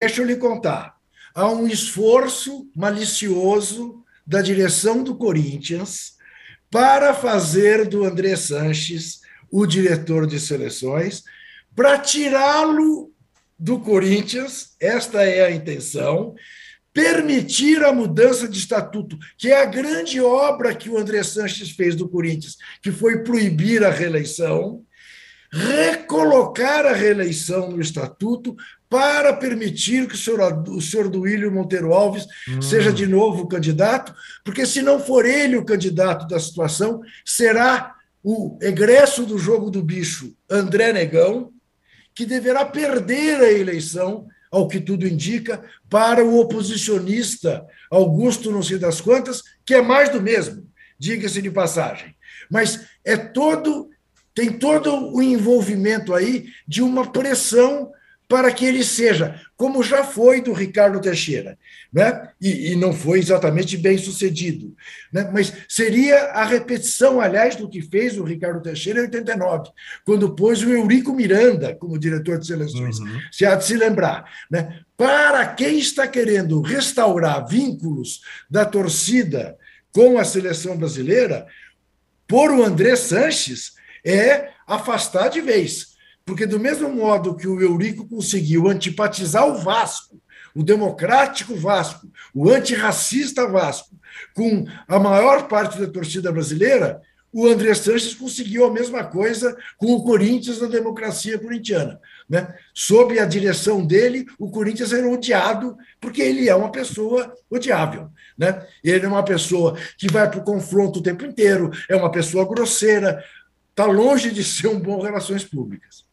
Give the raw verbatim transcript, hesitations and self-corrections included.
Deixa eu lhe contar. Há um esforço malicioso da direção do Corinthians para fazer do Andrés Sanchez o diretor de seleções, para tirá-lo do Corinthians, esta é a intenção, permitir a mudança de estatuto, que é a grande obra que o Andrés Sanchez fez do Corinthians, que foi proibir a reeleição, recolocar a reeleição no estatuto para permitir que o senhor, o senhor Duílio Monteiro Alves hum. seja de novo o candidato, porque se não for ele o candidato da situação, será o egresso do jogo do bicho, André Negão, que deverá perder a eleição, ao que tudo indica, para o oposicionista Augusto não sei das quantas, que é mais do mesmo, diga-se de passagem. Mas é todo, tem todo o envolvimento aí de uma pressão para que ele seja, como já foi do Ricardo Teixeira, né? e, e não foi exatamente bem sucedido, né? Mas seria a repetição, aliás, do que fez o Ricardo Teixeira em oitenta e nove, quando pôs o Eurico Miranda como diretor de seleções, uhum. se há de se lembrar, né? Para quem está querendo restaurar vínculos da torcida com a seleção brasileira, pôr o Andrés Sanchez é afastar de vez. Porque do mesmo modo que o Eurico conseguiu antipatizar o Vasco, o democrático Vasco, o antirracista Vasco, com a maior parte da torcida brasileira, o Andrés Sanchez conseguiu a mesma coisa com o Corinthians na democracia corintiana, né? Sob a direção dele, o Corinthians era odiado, porque ele é uma pessoa odiável, né? Ele é uma pessoa que vai para o confronto o tempo inteiro, é uma pessoa grosseira, está longe de ser um bom em relações públicas.